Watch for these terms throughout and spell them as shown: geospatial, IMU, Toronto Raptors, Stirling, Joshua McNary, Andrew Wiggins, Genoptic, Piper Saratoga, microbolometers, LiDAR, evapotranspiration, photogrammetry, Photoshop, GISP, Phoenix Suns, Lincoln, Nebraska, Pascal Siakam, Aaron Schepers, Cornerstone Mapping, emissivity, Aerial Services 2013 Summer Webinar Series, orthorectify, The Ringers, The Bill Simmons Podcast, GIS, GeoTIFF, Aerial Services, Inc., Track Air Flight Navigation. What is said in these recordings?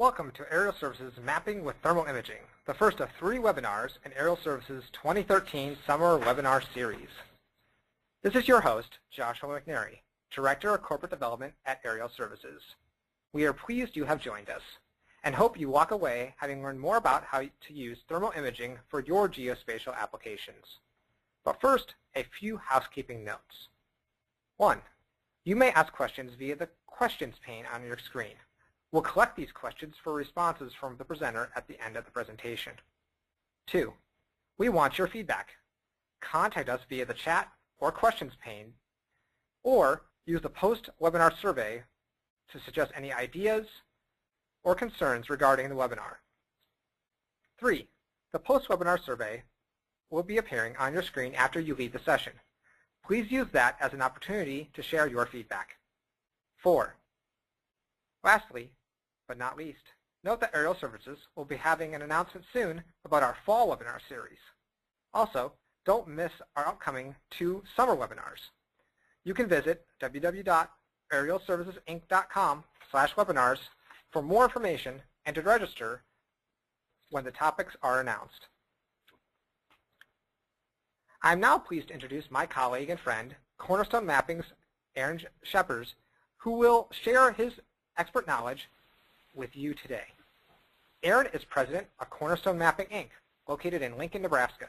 Welcome to Aerial Services Mapping with Thermal Imaging, the first of 3 webinars in Aerial Services 2013 Summer Webinar Series. This is your host, Joshua McNary, Director of Corporate Development at Aerial Services. We are pleased you have joined us and hope you walk away having learned more about how to use thermal imaging for your geospatial applications. But first, a few housekeeping notes. 1. You may ask questions via the questions pane on your screen. We'll collect these questions for responses from the presenter at the end of the presentation. 2. We want your feedback. Contact us via the chat or questions pane, or use the post-webinar survey to suggest any ideas or concerns regarding the webinar. 3. The post-webinar survey will be appearing on your screen after you leave the session. Please use that as an opportunity to share your feedback. 4. Lastly, but not least, note that Aerial Services will be having an announcement soon about our fall webinar series. Also, don't miss our upcoming 2 summer webinars. You can visit www.AerialServicesInc.com/webinars for more information and to register when the topics are announced. I'm now pleased to introduce my colleague and friend, Cornerstone Mapping's Aaron Schepers, who will share his expert knowledge with you today. Aaron is president of Cornerstone Mapping, Inc., located in Lincoln, Nebraska.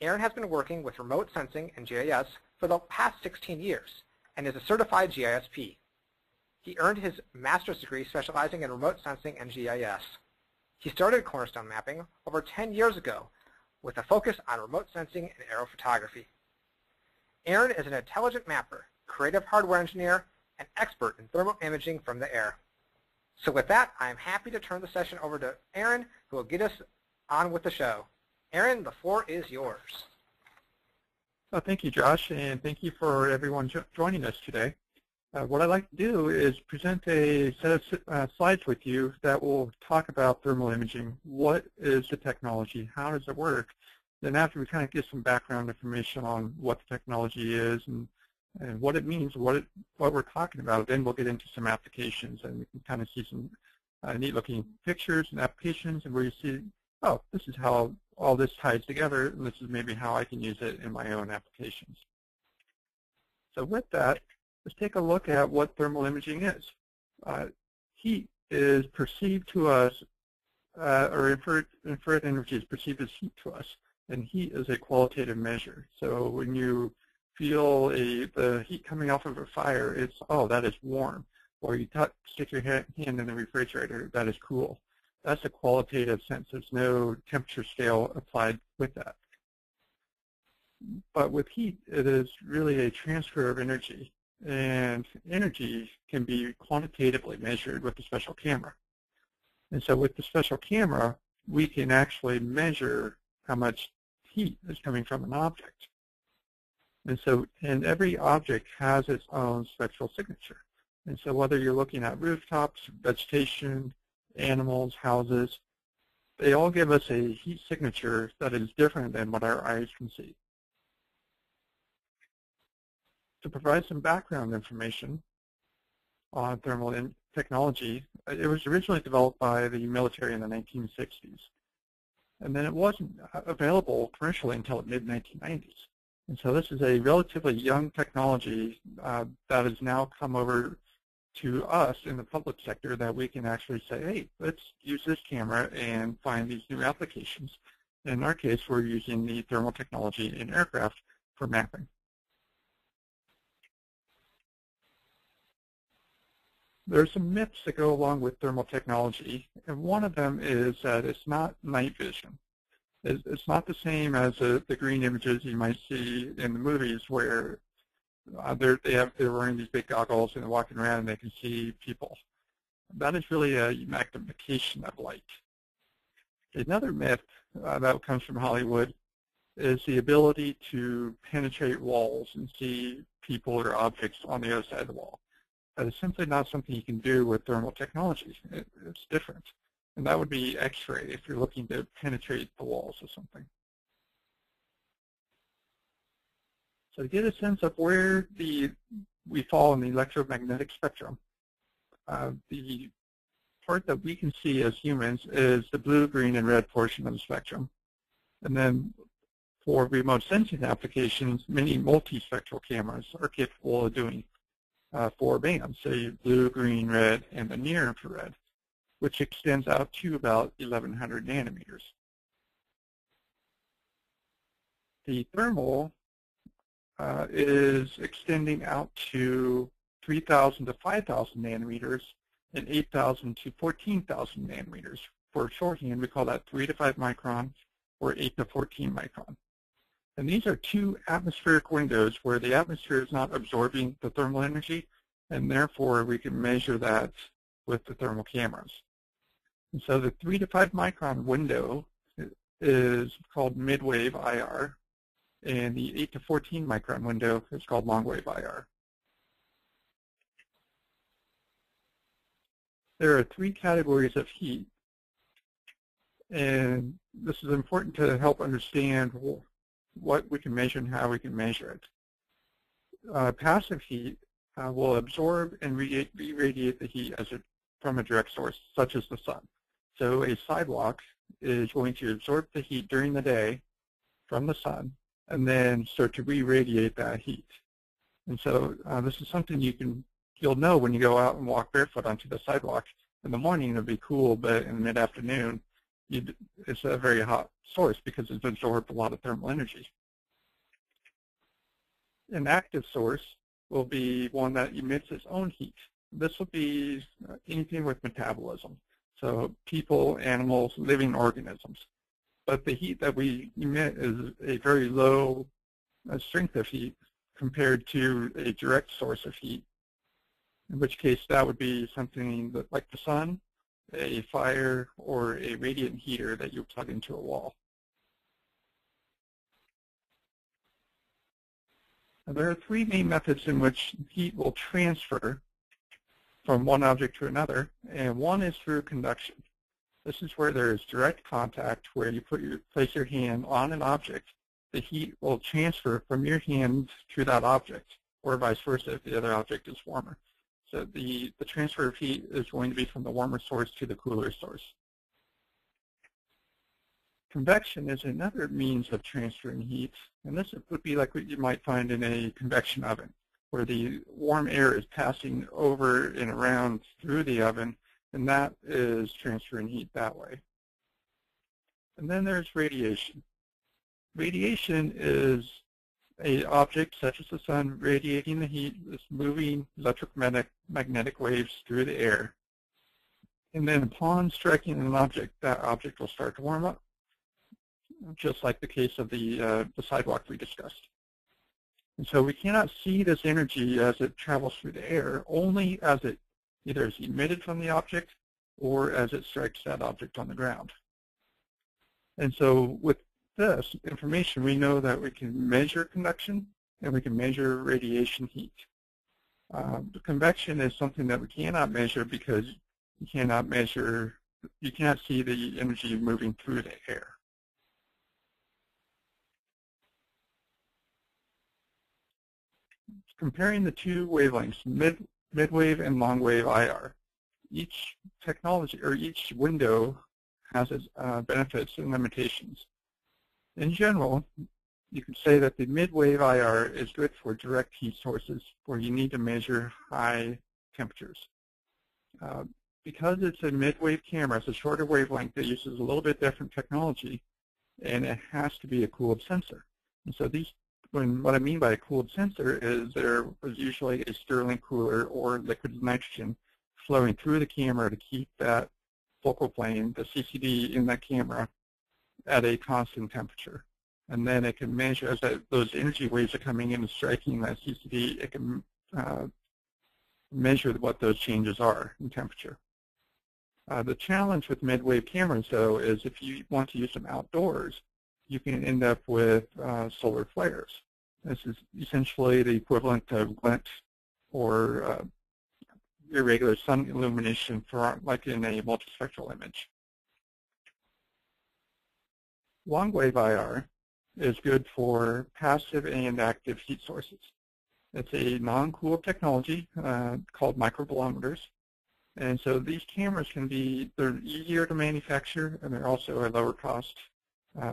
Aaron has been working with remote sensing and GIS for the past 16 years and is a certified GISP. He earned his master's degree specializing in remote sensing and GIS. He started Cornerstone Mapping over 10 years ago with a focus on remote sensing and aerophotography. Aaron is an intelligent mapper, creative hardware engineer, an expert in thermal imaging from the air. So with that, I'm happy to turn the session over to Aaron, who will get us on with the show. Aaron, the floor is yours. Well, thank you, Josh, and thank you for everyone joining us today. What I'd like to do is present a set of slides with you that will talk about thermal imaging. What is the technology? How does it work? Then after, we kind of give some background information on what the technology is and what it means, what we're talking about. Then we'll get into some applications, and we can kind of see some neat-looking pictures and applications, and where you see, oh, this is how all this ties together, and this is maybe how I can use it in my own applications. So with that, let's take a look at what thermal imaging is. Heat is perceived to us, or infrared energy is perceived as heat to us, and heat is a qualitative measure. So when you feel the heat coming off of a fire, it's, oh, that is warm. Or you stick your hand in the refrigerator, that is cool. That's a qualitative sense. There's no temperature scale applied with that. But with heat, it is really a transfer of energy. And energy can be quantitatively measured with a special camera. And so with the special camera, we can actually measure how much heat is coming from an object. And so, and every object has its own spectral signature. And so whether you're looking at rooftops, vegetation, animals, houses, they all give us a heat signature that is different than what our eyes can see. To provide some background information on thermal technology, it was originally developed by the military in the 1960s. And then it wasn't available commercially until the mid-1990s. And so this is a relatively young technology that has now come over to us in the public sector, that we can actually say, hey, let's use this camera and find these new applications. In our case, we're using the thermal technology in aircraft for mapping. There are some myths that go along with thermal technology, and one of them is that it's not night vision. It's not the same as the green images you might see in the movies, where they're wearing these big goggles and they're walking around and they can see people. That is really a magnification of light. Another myth that comes from Hollywood is the ability to penetrate walls and see people or objects on the other side of the wall. That is simply not something you can do with thermal technology. It's different. And that would be X-ray if you're looking to penetrate the walls or something. So to get a sense of where we fall in the electromagnetic spectrum, the part that we can see as humans is the blue, green, and red portion of the spectrum. And then for remote sensing applications, many multispectral cameras are capable of doing 4 bands, say blue, green, red, and the near infrared, which extends out to about 1,100 nanometers. The thermal is extending out to 3,000 to 5,000 nanometers and 8,000 to 14,000 nanometers. For shorthand, we call that 3 to 5 micron or 8 to 14 micron. And these are 2 atmospheric windows where the atmosphere is not absorbing the thermal energy, and therefore we can measure that with the thermal cameras. And so the 3 to 5 micron window is called midwave IR, and the 8 to 14 micron window is called longwave IR. There are 3 categories of heat, and this is important to help understand what we can measure and how we can measure it. Passive heat will absorb and re-radiate the heat from a direct source, such as the sun. So a sidewalk is going to absorb the heat during the day from the sun and then start to re-radiate that heat. And so this is something you'll know when you go out and walk barefoot onto the sidewalk. In the morning it'll be cool, but in mid-afternoon it's a very hot source because it's absorbed a lot of thermal energy. An active source will be one that emits its own heat. This will be anything with metabolism, so people, animals, living organisms. But the heat that we emit is a very low strength of heat compared to a direct source of heat, in which case that would be something that, like the sun, a fire, or a radiant heater that you plug into a wall. Now, there are 3 main methods in which heat will transfer from one object to another, and one is through conduction. This is where there is direct contact, where you place your hand on an object. The heat will transfer from your hand to that object, or vice versa if the other object is warmer. So the transfer of heat is going to be from the warmer source to the cooler source. Convection is another means of transferring heat, and this would be like what you might find in a convection oven, where the warm air is passing over and around through the oven, and that is transferring heat that way. And then there's radiation. Radiation is an object, such as the sun, radiating the heat, is moving electromagnetic waves through the air. And then upon striking an object, that object will start to warm up, just like the case of the sidewalk we discussed. And so we cannot see this energy as it travels through the air, only as it either is emitted from the object or as it strikes that object on the ground. And so with this information, we know that we can measure conduction and we can measure radiation heat. The convection is something that we cannot measure because you cannot see the energy moving through the air. Comparing the 2 wavelengths, midwave and longwave IR, each technology or each window has its benefits and limitations. In general, you could say that the midwave IR is good for direct heat sources where you need to measure high temperatures. Because it's a midwave camera, it's a shorter wavelength that uses a little bit different technology, and it has to be a cooled sensor. And so what I mean by a cooled sensor is there was usually a Stirling cooler or liquid nitrogen flowing through the camera to keep that focal plane, the CCD in that camera, at a constant temperature. And then it can measure, as those energy waves are coming in and striking that CCD, it can measure what those changes are in temperature. The challenge with midwave cameras, though, is if you want to use them outdoors, you can end up with solar flares. This is essentially the equivalent of glint or irregular sun illumination, for, like in a multispectral image. Longwave IR is good for passive and active heat sources. It's a non-cooled technology called microbolometers, And so these cameras can be, they're easier to manufacture, and they're also a lower cost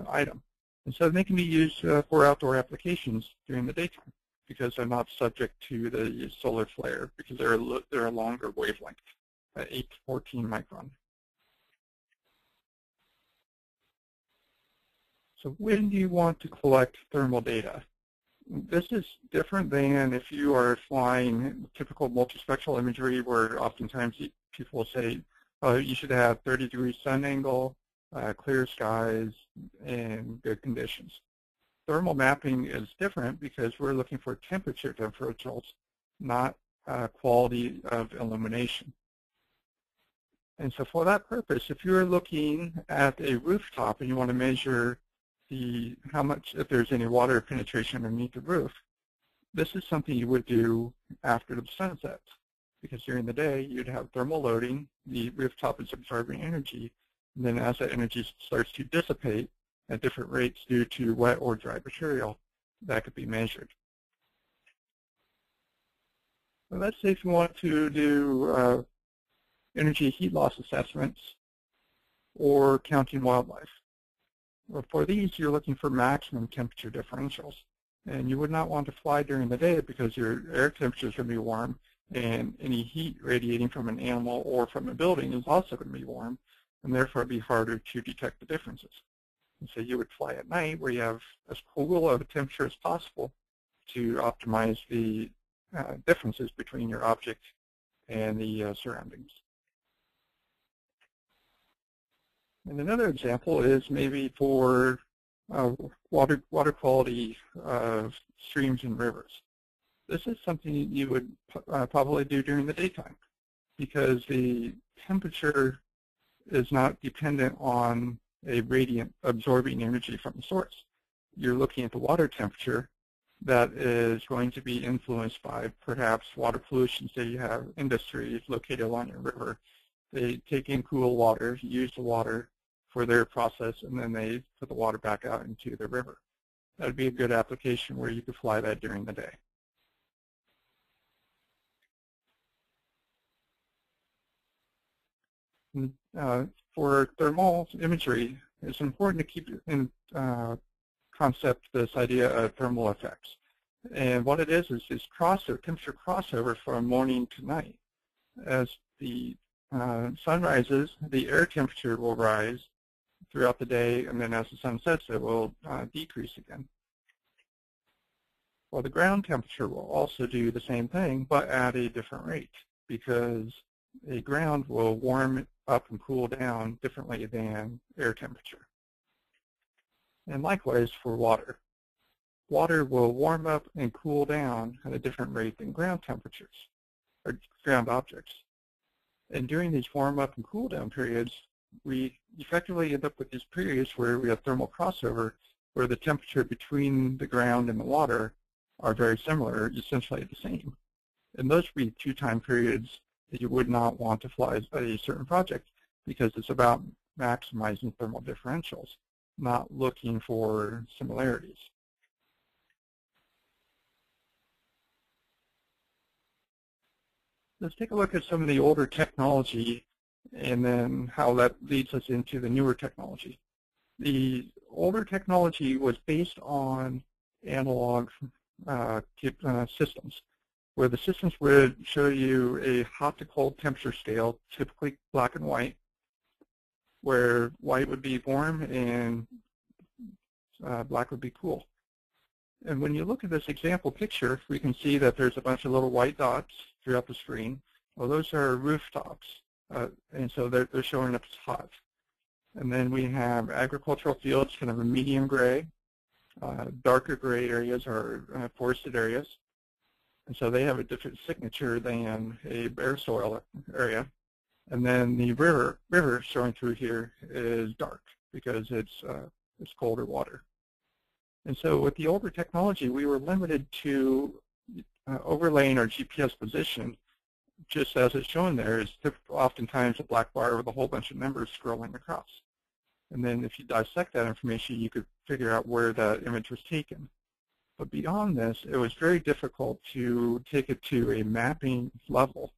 item. And so they can be used for outdoor applications during the daytime because they're not subject to the solar flare because they're a longer wavelength, 8 to 14 micron. So when do you want to collect thermal data? This is different than if you are flying typical multispectral imagery where oftentimes people say, oh, you should have 30-degree sun angle, clear skies, and good conditions. Thermal mapping is different because we're looking for temperature differentials, not quality of illumination. And so for that purpose, if you're looking at a rooftop and you want to measure how much, if there's any water penetration underneath the roof, this is something you would do after the sunset, because during the day you'd have thermal loading, the rooftop is absorbing energy, and then as that energy starts to dissipate at different rates due to wet or dry material, that could be measured. Well, let's say if you want to do energy heat loss assessments or counting wildlife. Well, for these, you're looking for maximum temperature differentials. And you would not want to fly during the day because your air temperature is going to be warm, and any heat radiating from an animal or from a building is also going to be warm, and therefore it would be harder to detect the differences. And so you would fly at night where you have as cool of a temperature as possible to optimize the differences between your object and the surroundings. And another example is maybe for water quality of streams and rivers. This is something you would probably do during the daytime because the temperature is not dependent on a radiant absorbing energy from the source. You're looking at the water temperature that is going to be influenced by perhaps water pollution. Say you have industries located along your river. They take in cool water, use the water for their process, and then they put the water back out into the river. That would be a good application where you could fly that during the day. For thermal imagery, it's important to keep in concept this idea of thermal effects. And what it is crossover, temperature crossover from morning to night. As the sun rises, the air temperature will rise throughout the day, and then as the sun sets, it will decrease again. Well, the ground temperature will also do the same thing, but at a different rate, because the ground will warm up and cool down differently than air temperature. And likewise for water. Water will warm up and cool down at a different rate than ground temperatures, or ground objects. And during these warm-up and cool-down periods, we effectively end up with these periods where we have thermal crossover, where the temperature between the ground and the water are very similar, essentially the same. And those would be two time periods that you would not want to fly a certain project because it's about maximizing thermal differentials, not looking for similarities. Let's take a look at some of the older technology and then how that leads us into the newer technology. The older technology was based on analog systems, where the systems would show you a hot to cold temperature scale, typically black and white, where white would be warm and black would be cool. And when you look at this example picture, we can see that there's a bunch of little white dots throughout the screen. Well, those are rooftops, and so they're showing up as hot. And then we have agricultural fields, kind of a medium gray. Darker gray areas are forested areas, and so they have a different signature than a bare soil area. And then the river showing through here is dark because it's colder water. And so with the older technology, we were limited to overlaying our GPS position, just as it's shown there, is oftentimes a black bar with a whole bunch of numbers scrolling across. And then if you dissect that information, you could figure out where that image was taken. But beyond this, it was very difficult to take it to a mapping level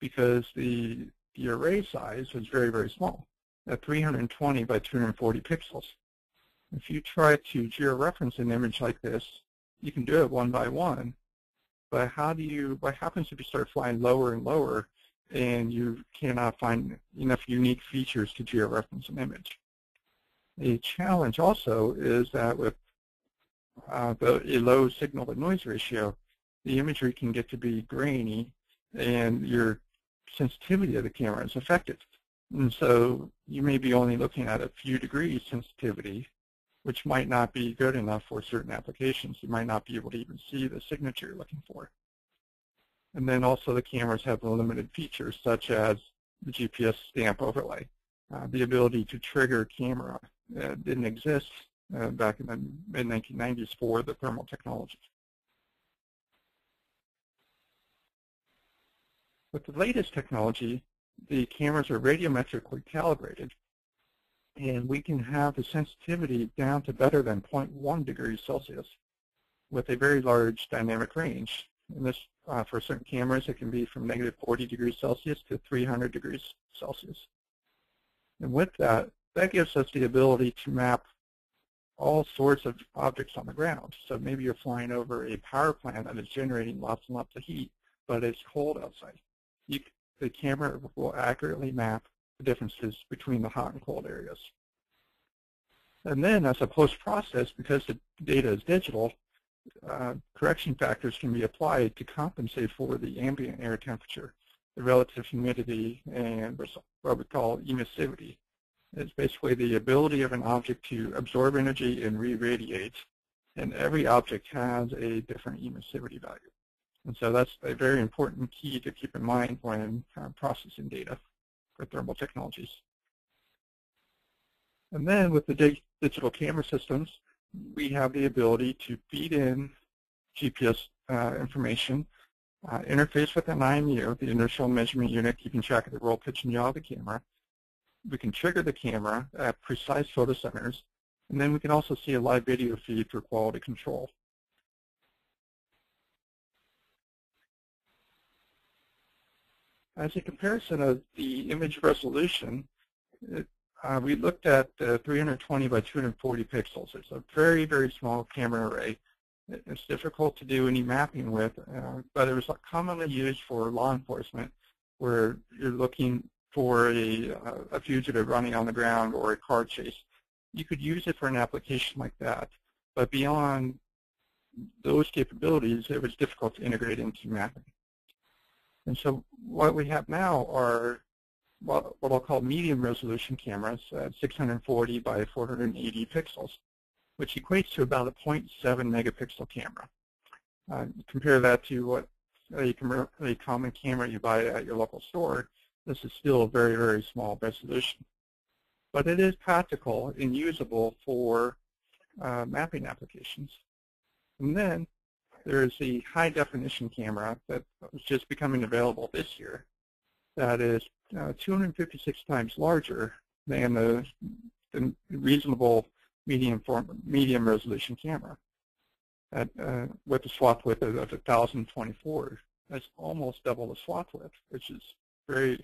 because the array size is very, very small, at 320 by 240 pixels. If you try to georeference an image like this, you can do it one by one, but what happens if you start flying lower and lower and you cannot find enough unique features to georeference an image? The challenge also is that with a low signal to noise ratio, the imagery can get to be grainy and your sensitivity of the camera is affected. And so you may be only looking at a few degrees sensitivity, which might not be good enough for certain applications. You might not be able to even see the signature you're looking for. And then also the cameras have limited features such as the GPS stamp overlay. The ability to trigger camera didn't exist back in the mid-1990s for the thermal technology. With the latest technology, the cameras are radiometrically calibrated, and we can have the sensitivity down to better than 0.1 degrees Celsius with a very large dynamic range. And this, for certain cameras, it can be from negative 40 degrees Celsius to 300 degrees Celsius. And with that, that gives us the ability to map all sorts of objects on the ground. So maybe you're flying over a power plant that is generating lots and lots of heat, but it's cold outside. The camera will accurately map the differences between the hot and cold areas. And then as a post-process, because the data is digital, correction factors can be applied to compensate for the ambient air temperature, the relative humidity, and what we call emissivity. It's basically the ability of an object to absorb energy and re-radiate, and every object has a different emissivity value. And so that's a very important key to keep in mind when processing data for thermal technologies. And then with the digital camera systems, we have the ability to feed in GPS information, interface with an IMU, the inertial measurement unit, keeping track of the roll, pitch, and yaw of the camera. We can trigger the camera at precise photo centers, and then we can also see a live video feed for quality control. As a comparison of the image resolution, we looked at 320 by 240 pixels. It's a very, very small camera array. It's difficult to do any mapping with, but it was commonly used for law enforcement where you're looking for a fugitive running on the ground or a car chase. You could use it for an application like that, but beyond those capabilities, it was difficult to integrate into mapping. And so what we have now are what I'll call medium resolution cameras at 640 by 480 pixels, which equates to about a 0.7 megapixel camera. Compare that to what a common camera you buy at your local store. This is still a very, very small resolution. But it is practical and usable for mapping applications. And then there's the high-definition camera that was just becoming available this year that is 256 times larger than the reasonable medium resolution camera at, with a swath width of 1,024. That's almost double the swath width, which is very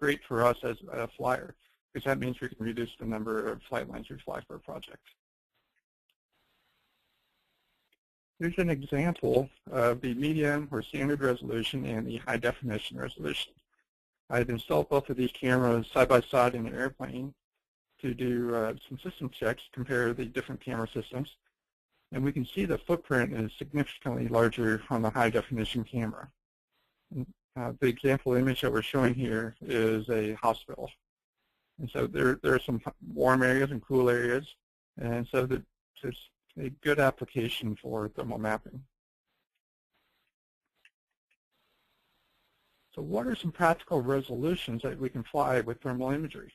great for us as a flyer, because that means we can reduce the number of flight lines we fly for a project. Here's an example of the medium or standard resolution and the high definition resolution. I've installed both of these cameras side by side in an airplane to do some system checks, compare the different camera systems. And we can see the footprint is significantly larger on the high definition camera. And, the example image that we're showing here is a hospital. And so there are some warm areas and cool areas. And so there's a good application for thermal mapping. So what are some practical resolutions that we can fly with thermal imagery?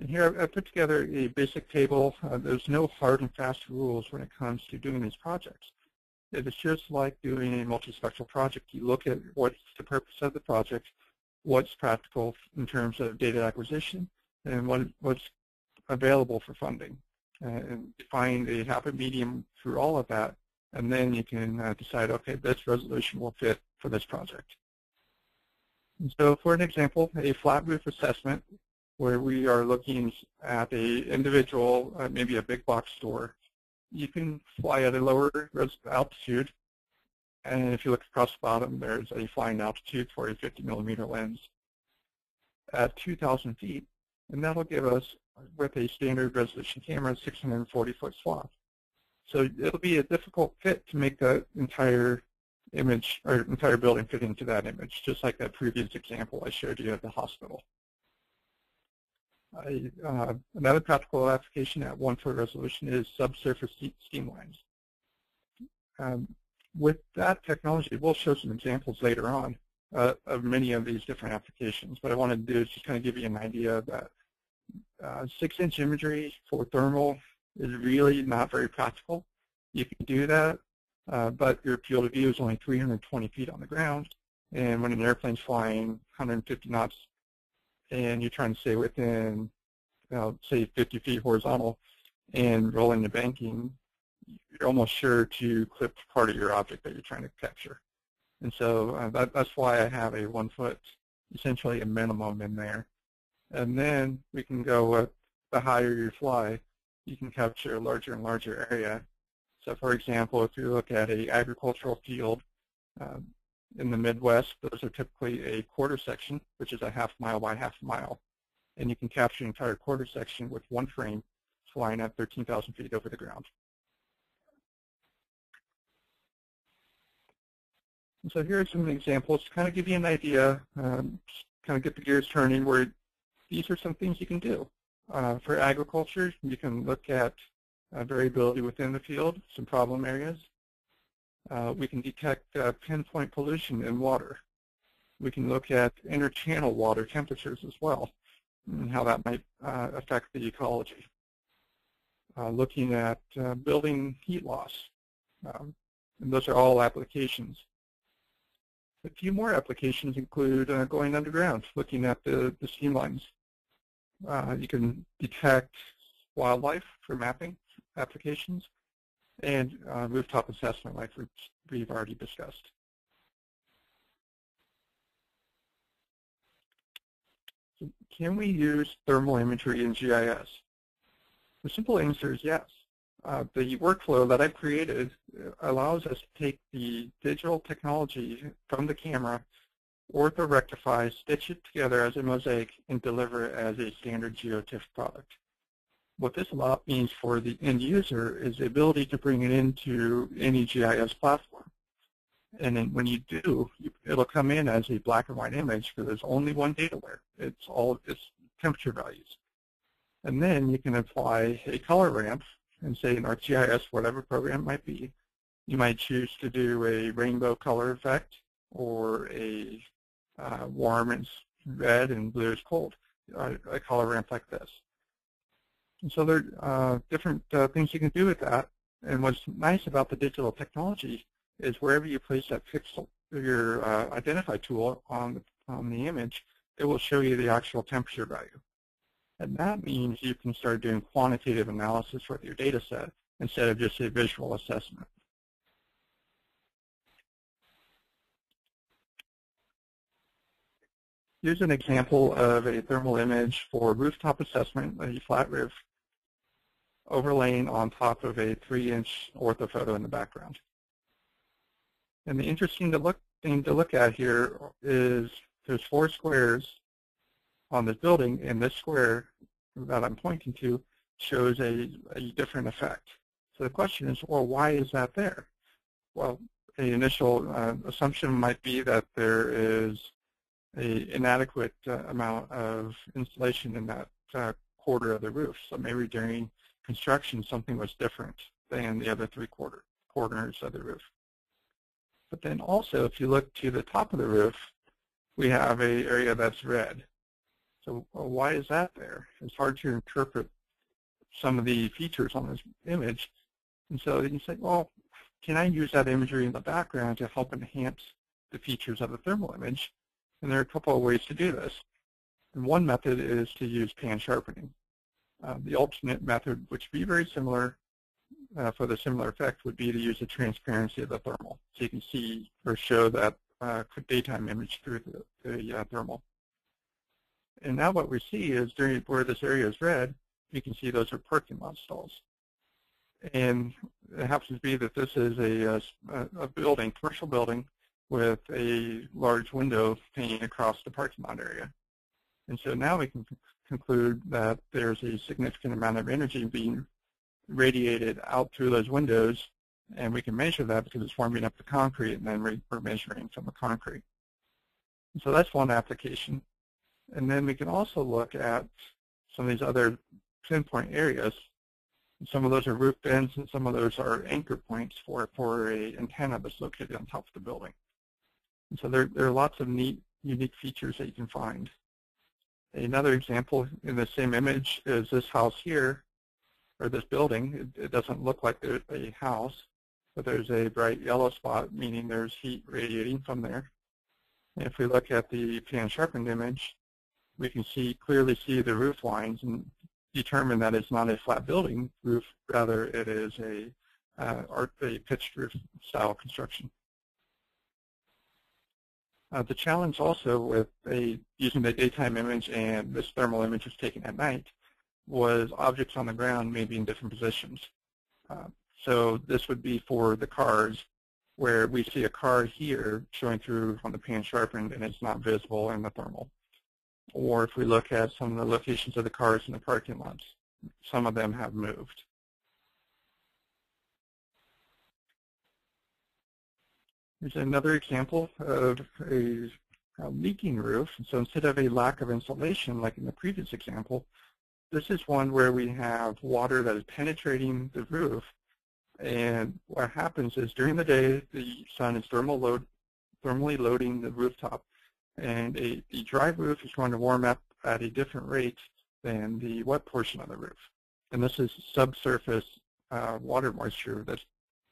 And here I put together a basic table. There's no hard and fast rules when it comes to doing these projects. It is just like doing a multispectral project. You look at what's the purpose of the project, what's practical in terms of data acquisition, and what's available for funding. And find a happy medium through all of that, and then you can decide, okay, this resolution will fit for this project. So for an example, a flat roof assessment where we are looking at a individual, maybe a big box store, you can fly at a lower altitude. And if you look across the bottom, there's a flying altitude for a 50-millimeter lens at 2,000 feet. And that'll give us, with a standard resolution camera, 640-foot swath. So it'll be a difficult fit to make the entire image or entire building fit into that image, just like that previous example I showed you at the hospital. Another practical application at 1-foot resolution is subsurface steam lines. With that technology, we'll show some examples later on of many of these different applications. What I want to do is just kind of give you an idea that 6-inch imagery for thermal is really not very practical. You can do that, but your field of view is only 320 feet on the ground, and when an airplane's flying 150 knots, and you're trying to stay within, say, 50 feet horizontal, and rolling the banking, you're almost sure to clip part of your object that you're trying to capture. And so that's why I have a 1-foot, essentially a minimum in there. And then we can go with the higher you fly, you can capture a larger and larger area. So for example, if you look at an agricultural field in the Midwest, those are typically a quarter section, which is a half-mile by half-mile. And you can capture an entire quarter section with one frame flying at 13,000 feet over the ground. And so here are some examples to kind of give you an idea, kind of get the gears turning, where these are some things you can do. For agriculture, you can look at variability within the field, some problem areas. We can detect pinpoint pollution in water. We can look at interchannel water temperatures as well, and how that might affect the ecology. Looking at building heat loss, and those are all applications. A few more applications include going underground, looking at the steam lines. You can detect wildlife for mapping applications, and rooftop assessment like we've already discussed. So can we use thermal imagery in GIS? The simple answer is yes. The workflow that I've created allows us to take the digital technology from the camera, ortho rectify, stitch it together as a mosaic, and deliver it as a standard GeoTIFF product. What this means for the end user is the ability to bring it into any GIS platform. And then when you do, it'll come in as a black and white image, because there's only one data layer. It's all its temperature values. And then you can apply a color ramp and say in ArcGIS, whatever program it might be, you might choose to do a rainbow color effect or a warm is red and blue is cold, a color ramp like this. And so there are different things you can do with that. And what's nice about the digital technology is wherever you place that pixel, your identify tool on the image, it will show you the actual temperature value. And that means you can start doing quantitative analysis with your data set instead of just a visual assessment. Here's an example of a thermal image for rooftop assessment, a flat roof overlaying on top of a 3-inch orthophoto in the background. And the interesting thing to look at here is there's 4 squares on this building, and this square that I'm pointing to shows a different effect. So the question is, well, why is that there? Well, the initial assumption might be that there is an inadequate amount of insulation in that quarter of the roof. So maybe during construction, something was different than the other three corners of the roof. But then also, if you look to the top of the roof, we have an area that's red. So why is that there? It's hard to interpret some of the features on this image. And so you can say, well, can I use that imagery in the background to help enhance the features of the thermal image? And there are a couple of ways to do this. And one method is to use pan sharpening. The alternate method, which would be very similar for the similar effect, would be to use the transparency of the thermal. So you can see or show that quick daytime image through the thermal. And now what we see is during where this area is red, you can see those are parking lot stalls. And it happens to be that this is a building, commercial building, with a large window hanging across the parking lot area. And so now we can conclude that there's a significant amount of energy being radiated out through those windows, and we can measure that because it's warming up the concrete, and then we're measuring from the concrete. And so that's one application. And then we can also look at some of these other pinpoint areas. And some of those are roof bins, and some of those are anchor points for an antenna that's located on top of the building. And so there are lots of neat, unique features that you can find. Another example in the same image is this house here, or this building. It doesn't look like there's a house, but there's a bright yellow spot, meaning there's heat radiating from there. And if we look at the pan-sharpened image, we can clearly see the roof lines and determine that it's not a flat building roof, rather it is a pitched roof style construction. The challenge also with using the daytime image and this thermal image was taken at night was objects on the ground may be in different positions. So this would be for the cars, where we see a car here showing through on the pan sharpened and it's not visible in the thermal. Or if we look at some of the locations of the cars in the parking lots, some of them have moved. Here's another example of a leaking roof. And so instead of a lack of insulation, like in the previous example, this is one where we have water that is penetrating the roof. And what happens is during the day, the sun is thermally loading the rooftop. And the dry roof is going to warm up at a different rate than the wet portion of the roof. And this is subsurface water moisture that's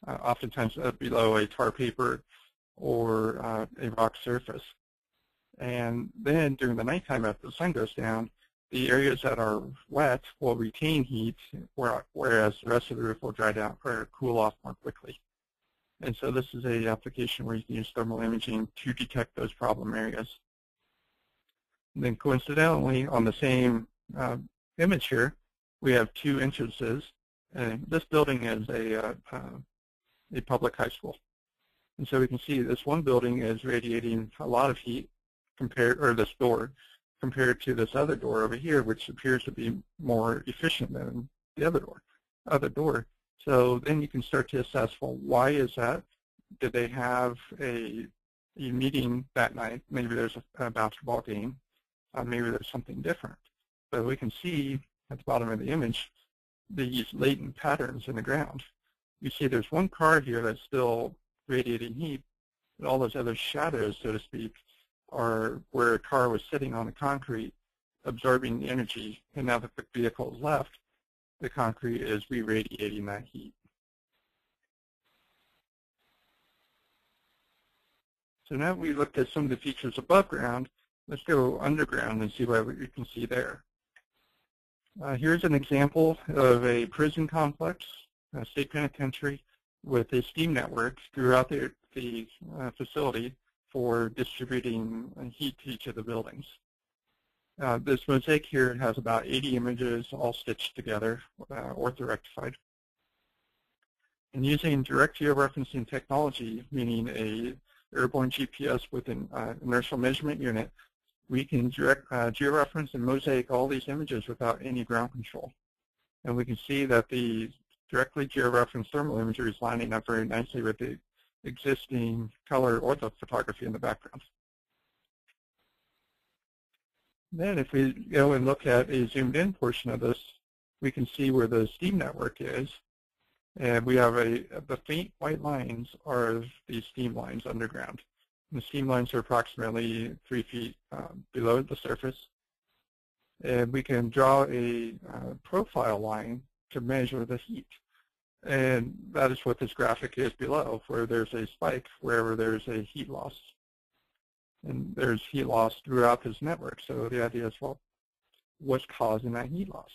oftentimes below a tar paper or a rock surface. And then during the nighttime, after the sun goes down, the areas that are wet will retain heat, whereas the rest of the roof will dry down or cool off more quickly. And so this is an application where you can use thermal imaging to detect those problem areas. And then coincidentally, on the same image here, we have two entrances. And this building is a public high school. And so we can see this one building is radiating a lot of heat compared to this other door over here, which appears to be more efficient than the other door. So then you can start to assess, well, why is that? Did they have a meeting that night? Maybe there's a basketball game. Maybe there's something different. But we can see at the bottom of the image these latent patterns in the ground. You see there's one car here that's still radiating heat, but all those other shadows, so to speak, are where a car was sitting on the concrete absorbing the energy. And now that the vehicle is left, the concrete is re-radiating that heat. So now we looked at some of the features above ground. Let's go underground and see what we can see there. Here's an example of a prison complex, a state penitentiary, with a steam network throughout the facility for distributing heat to each of the buildings. This mosaic here has about 80 images all stitched together, orthorectified. And using direct georeferencing technology, meaning an airborne GPS with an inertial measurement unit, we can georeference and mosaic all these images without any ground control. And we can see that the directly georeferenced thermal imagery is lining up very nicely with the existing color orthophotography in the background. Then if we go and look at a zoomed-in portion of this, we can see where the steam network is. And we have the faint white lines are the steam lines underground. And the steam lines are approximately 3 feet below the surface. And we can draw a profile line to measure the heat. And that is what this graphic is below, where there's a spike, wherever there's a heat loss. And there's heat loss throughout this network. So the idea is, well, what's causing that heat loss?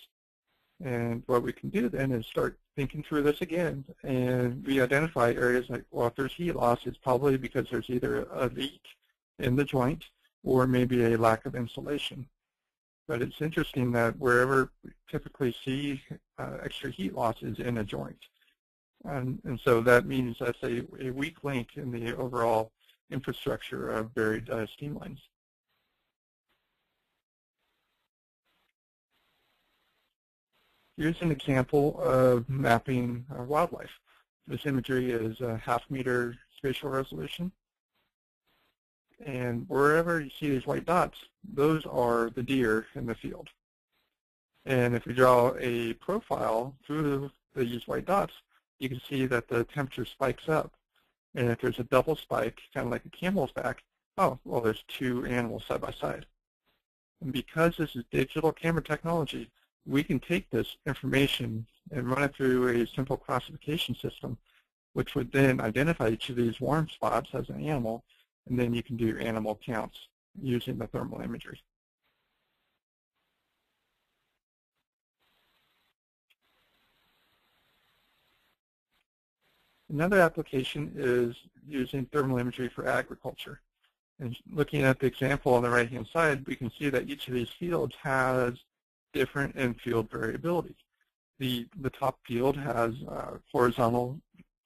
And what we can do then is start thinking through this again, and we identify areas like, well, if there's heat loss, it's probably because there's either a leak in the joint or maybe a lack of insulation. But it's interesting that wherever we typically see extra heat loss is in a joint. And so that means that's a weak link in the overall infrastructure of buried steam lines. Here's an example of mapping wildlife. This imagery is a half-meter spatial resolution. And wherever you see these white dots, those are the deer in the field. And if we draw a profile through these white dots, you can see that the temperature spikes up. And if there's a double spike, kind of like a camel's back, oh, well, there's two animals side by side. And because this is digital camera technology, we can take this information and run it through a simple classification system, which would then identify each of these warm spots as an animal, and then you can do animal counts using the thermal imagery. Another application is using thermal imagery for agriculture. And looking at the example on the right-hand side, we can see that each of these fields has different in field variability. The top field has horizontal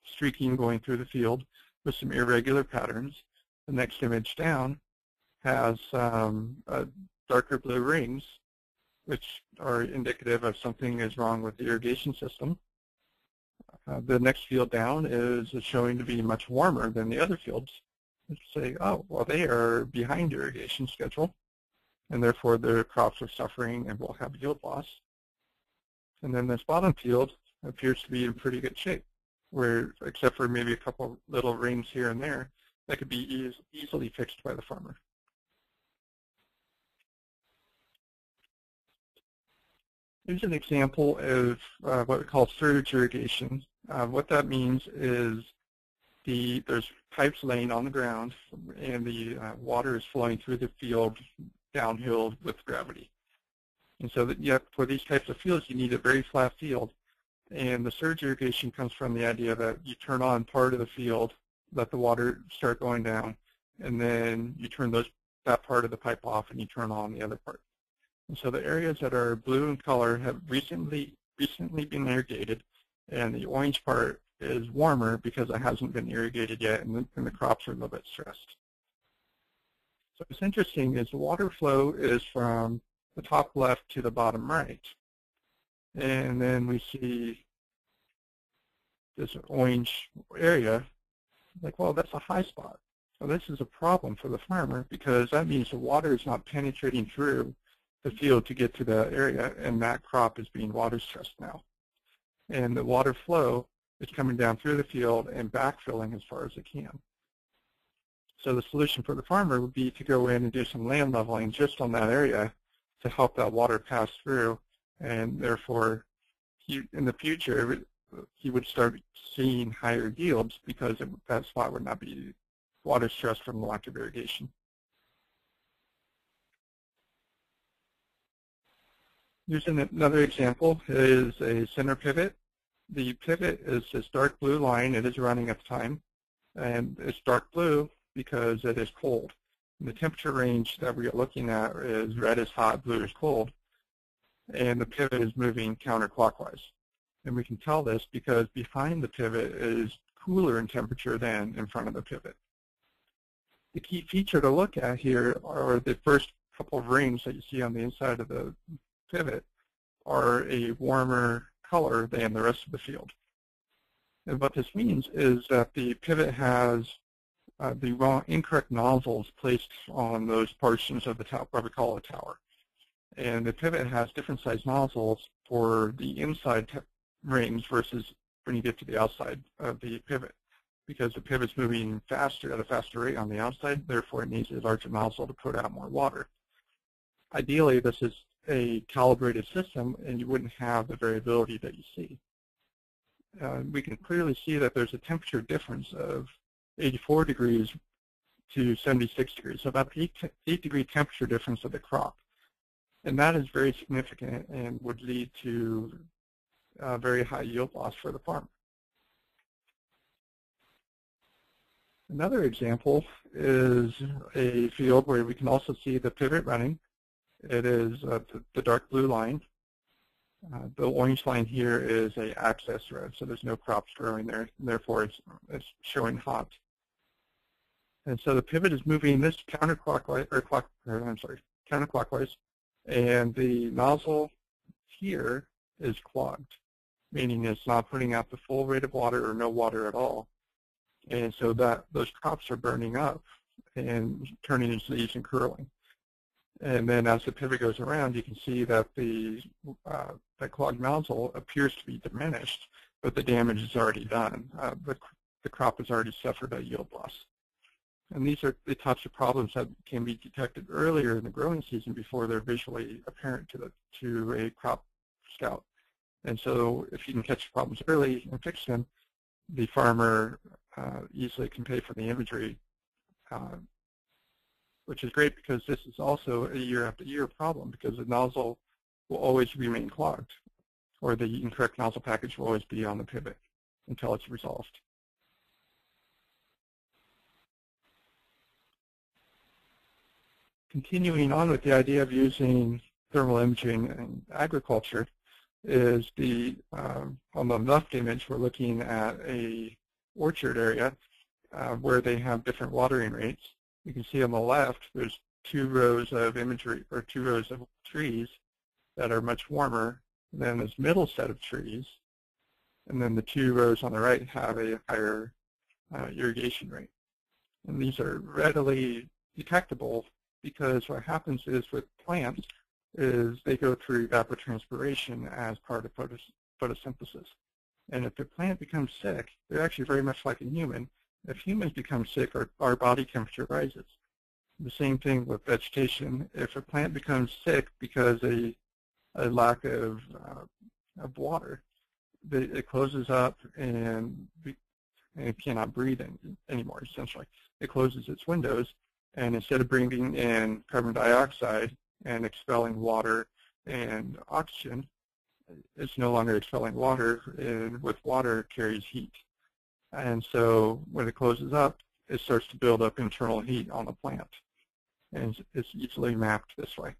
streaking going through the field with some irregular patterns. The next image down has darker blue rings, which are indicative of something is wrong with the irrigation system. The next field down is showing to be much warmer than the other fields. Let's say, oh, well, they are behind the irrigation schedule, and therefore their crops are suffering and will have yield loss. And then this bottom field appears to be in pretty good shape, where except for maybe a couple little rings here and there, that could be easily fixed by the farmer. Here's an example of what we call surge irrigation. What that means is there's pipes laying on the ground, and the water is flowing through the field downhill with gravity. And so that, yeah, for these types of fields, you need a very flat field. And the surge irrigation comes from the idea that you turn on part of the field, let the water start going down, and then you turn that part of the pipe off and you turn on the other part. And so the areas that are blue in color have recently been irrigated, and the orange part is warmer because it hasn't been irrigated yet, and the crops are a little bit stressed. So what's interesting is the water flow is from the top left to the bottom right. And then we see this orange area, like, well, that's a high spot. So this is a problem for the farmer because that means the water is not penetrating through the field to get to the area, and that crop is being water stressed now. And the water flow is coming down through the field and backfilling as far as it can. So the solution for the farmer would be to go in and do some land leveling just on that area to help that water pass through, and therefore in the future he would start seeing higher yields because that spot would not be water stressed from the lack of irrigation. Here's another example. It is a center pivot. The pivot is this dark blue line. It is running at the time, and it's dark blue because it is cold. And the temperature range that we are looking at is red is hot, blue is cold, and the pivot is moving counterclockwise. And we can tell this because behind the pivot is cooler in temperature than in front of the pivot. The key feature to look at here are the first couple of rings that you see on the inside of the pivot are a warmer color than the rest of the field. And what this means is that the pivot has the incorrect nozzles placed on those portions of the tower, what we call a tower. And the pivot has different size nozzles for the inside rings versus when you get to the outside of the pivot, because the pivot's moving faster at a faster rate on the outside, therefore it needs a larger nozzle to put out more water. Ideally, this is a calibrated system, and you wouldn't have the variability that you see. We can clearly see that there's a temperature difference of 84 degrees to 76 degrees, so about 8 degree temperature difference of the crop. And that is very significant and would lead to very high yield loss for the farmer. Another example is a field where we can also see the pivot running. It is the dark blue line. The orange line here is an access road, so there's no crops growing there. Therefore, it's showing hops. And so the pivot is moving this counterclockwise, counterclockwise, and the nozzle here is clogged, meaning it's not putting out the full rate of water or no water at all. And so that those crops are burning up and turning into leaves and curling. And then as the pivot goes around, you can see that the clogged nozzle appears to be diminished, but the damage is already done. The crop has already suffered a yield loss. And these are the types of problems that can be detected earlier in the growing season before they're visually apparent to a crop scout. And so if you can catch the problems early and fix them, the farmer easily can pay for the imagery, which is great because this is also a year after year problem because the nozzle will always remain clogged, or the incorrect nozzle package will always be on the pivot until it's resolved. Continuing on with the idea of using thermal imaging in agriculture is the, on the left image, we're looking at a orchard area where they have different watering rates. You can see on the left, there's two rows of imagery, or two rows of trees that are much warmer than this middle set of trees. And then the two rows on the right have a higher irrigation rate. And these are readily detectable because what happens is with plants is they go through evapotranspiration as part of photosynthesis. And if the plant becomes sick, they're actually very much like a human. If humans become sick, our body temperature rises. The same thing with vegetation. If a plant becomes sick because a lack of water, it closes up and it cannot breathe anymore, essentially. It closes its windows, and instead of bringing in carbon dioxide and expelling water and oxygen, it's no longer expelling water, and with water it carries heat. And so when it closes up, it starts to build up internal heat on the plant. And it's easily mapped this way.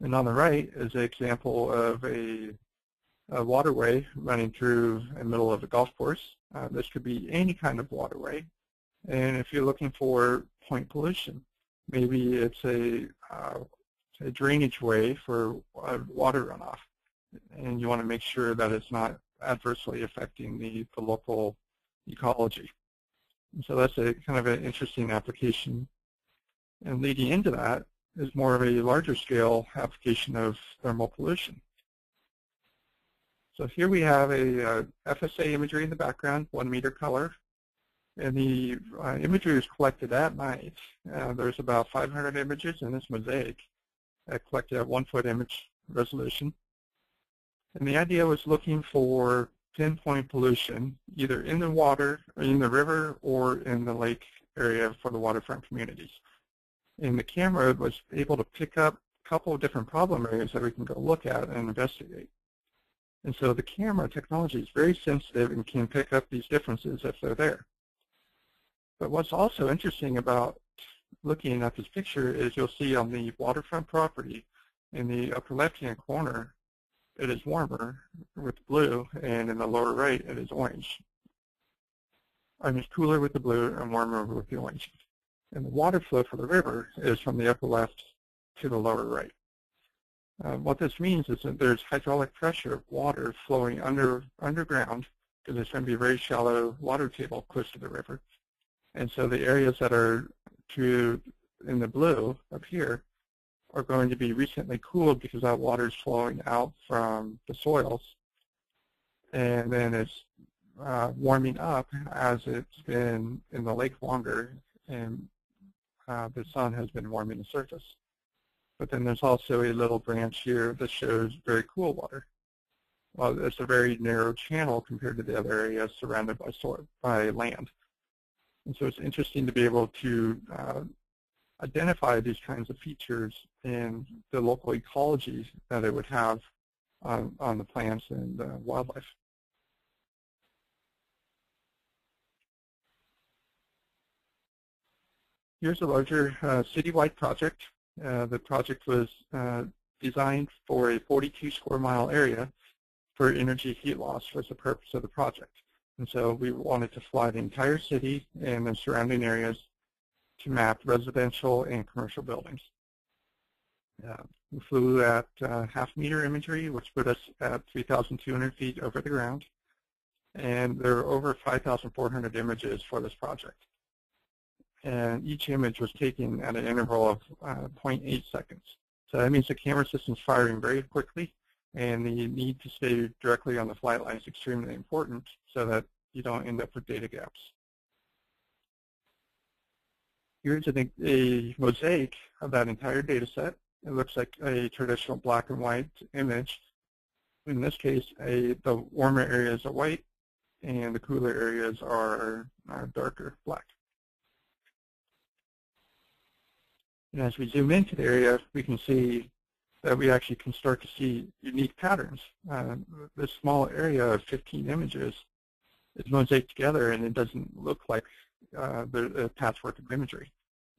And on the right is an example of a waterway running through the middle of a golf course. This could be any kind of waterway. And if you're looking for point pollution, maybe it's a drainage way for water runoff. And you want to make sure that it's not adversely affecting the local ecology. And so that's a kind of an interesting application. And leading into that is more of a larger scale application of thermal pollution. So here we have a FSA imagery in the background, 1 meter color. And the imagery was collected at night. There's about 500 images in this mosaic collected at 1-foot image resolution. And the idea was looking for pinpoint pollution, either in the water, or in the river, or in the lake area for the waterfront communities. And the camera was able to pick up a couple of different problem areas that we can go look at and investigate. And so the camera technology is very sensitive and can pick up these differences if they're there. But what's also interesting about looking at this picture is you'll see on the waterfront property in the upper left-hand corner, it is warmer with blue, and in the lower right, it is orange. I mean, it's cooler with the blue and warmer with the orange. And the water flow for the river is from the upper left to the lower right. What this means is that there's hydraulic pressure of water flowing underground, because there's going to be a very shallow water table close to the river. And so the areas that are in the blue up here are going to be recently cooled because that water is flowing out from the soils. And then it's warming up as it's been in the lake longer and the sun has been warming the surface. But then there's also a little branch here that shows very cool water. Well, it's a very narrow channel compared to the other areas surrounded by land. And so it's interesting to be able to identify these kinds of features in the local ecologies that it would have on the plants and wildlife. Here's a larger citywide project. The project was designed for a 42 square mile area for energy heat loss was the purpose of the project. And so we wanted to fly the entire city and the surrounding areas to map residential and commercial buildings. We flew at half-meter imagery, which put us at 3,200 feet over the ground. And there were over 5,400 images for this project. And each image was taken at an interval of 0.8 seconds. So that means the camera system's firing very quickly, and the need to stay directly on the flight line is extremely important so that you don't end up with data gaps. Here's a mosaic of that entire data set. It looks like a traditional black and white image. In this case, the warmer areas are white, and the cooler areas are darker black. And as we zoom into the area, we can see that we actually can start to see unique patterns. This small area of 15 images is mosaic together, and it doesn't look like the patchwork of imagery.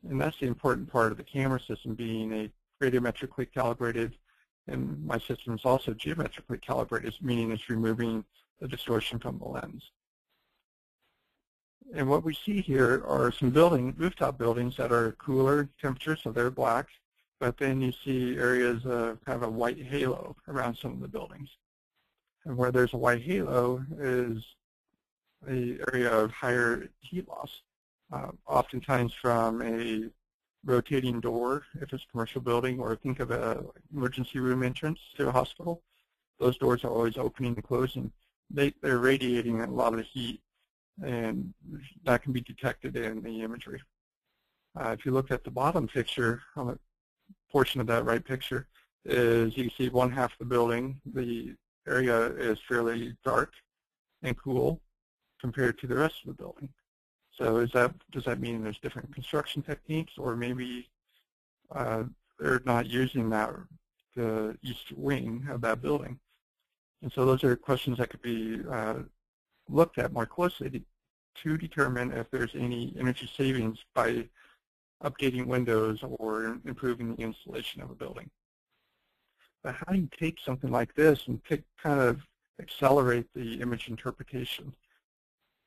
And that's the important part of the camera system being a radiometrically calibrated, and my system is also geometrically calibrated, meaning it's removing the distortion from the lens. And what we see here are some rooftop buildings that are cooler temperature, so they're black, but then you see areas of kind of a white halo around some of the buildings. And where there's a white halo is the area of higher heat loss, oftentimes from a rotating door, if it's a commercial building, or think of an emergency room entrance to a hospital. Those doors are always opening and closing. They're radiating a lot of the heat, and that can be detected in the imagery. If you look at the bottom picture, on the portion of that right picture, is you see one half of the building, the area is fairly dark and cool compared to the rest of the building. So does that mean there's different construction techniques, or maybe they're not using the east wing of that building? And so those are questions that could be looked at more closely to determine if there's any energy savings by updating windows or improving the insulation of a building. But how do you take something like this and kind of accelerate the image interpretation?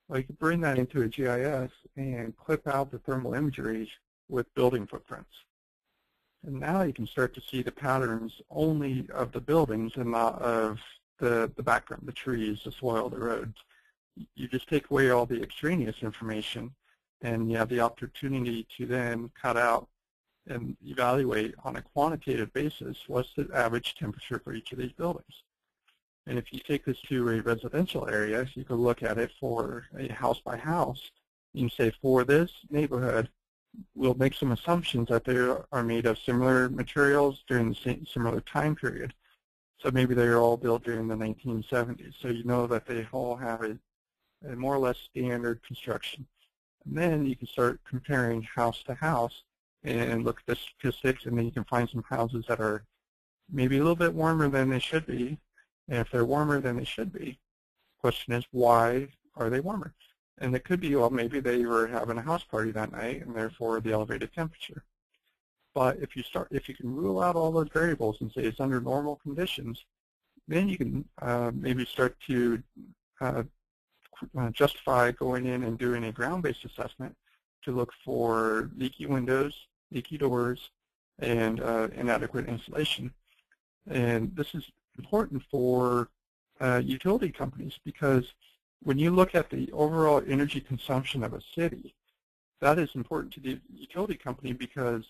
Well, you can bring that into a GIS and clip out the thermal imagery with building footprints. And now you can start to see the patterns only of the buildings and not of the background, the trees, the soil, the roads. You just take away all the extraneous information, and you have the opportunity to then cut out and evaluate on a quantitative basis what's the average temperature for each of these buildings. And if you take this to a residential area, you can look at it for a house by house. You can say for this neighborhood, we'll make some assumptions that they are made of similar materials during the similar time period. So maybe they were all built during the 1970s. So you know that they all have a more or less standard construction. And then you can start comparing house to house and look at the statistics, and then you can find some houses that are maybe a little bit warmer than they should be. And if they're warmer than they should be, the question is, why are they warmer? And it could be, well, maybe they were having a house party that night, and therefore the elevated temperature. But if you can rule out all those variables and say it's under normal conditions, then you can maybe start to justify going in and doing a ground-based assessment to look for leaky windows, leaky doors, and inadequate insulation. And this is important for utility companies, because when you look at the overall energy consumption of a city, that is important to the utility company, because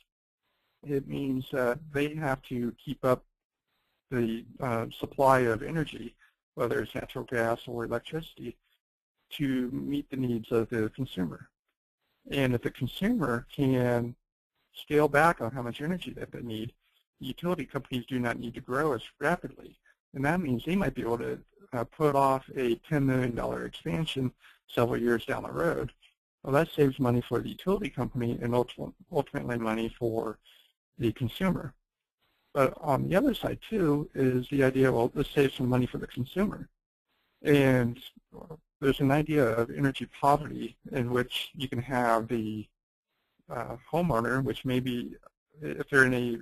it means that they have to keep up the supply of energy, whether it's natural gas or electricity, to meet the needs of the consumer. And if the consumer can scale back on how much energy that they need, utility companies do not need to grow as rapidly. And that means they might be able to put off a $10 million expansion several years down the road Well, that saves money for the utility company and ultimately money for the consumer. But on the other side, too, is the idea, well, this saves some money for the consumer. And there's an idea of energy poverty in which you can have the homeowner, which maybe if they're in a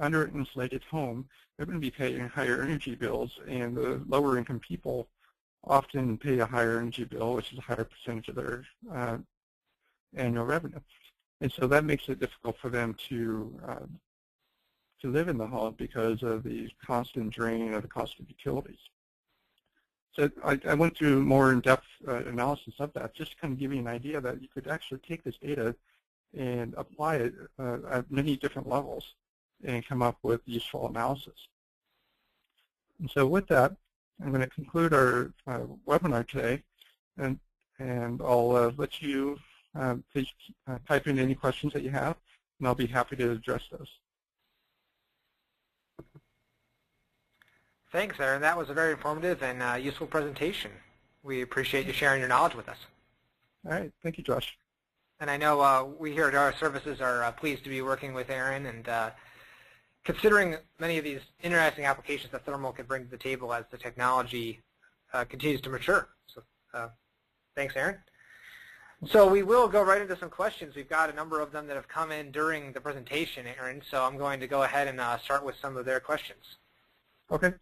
under-insulated home, they're going to be paying higher energy bills, and the lower-income people often pay a higher energy bill, which is a higher percentage of their annual revenue. And so that makes it difficult for them to live in the home because of the constant drain of the cost of utilities. So I went through more in-depth analysis of that, just to kind of give you an idea that you could actually take this data and apply it at many different levels and come up with useful analysis. And so with that, I'm going to conclude our webinar today, and I'll let you please type in any questions that you have, and I'll be happy to address those. Thanks, Aaron. That was a very informative and useful presentation. We appreciate you sharing your knowledge with us. All right. Thank you, Josh. And I know we here at Aerial Services are pleased to be working with Aaron and considering many of these interesting applications that thermal can bring to the table as the technology continues to mature. So, thanks, Aaron. So we will go right into some questions. We've got a number of them that have come in during the presentation, Aaron, so I'm going to go ahead and start with some of their questions. Okay.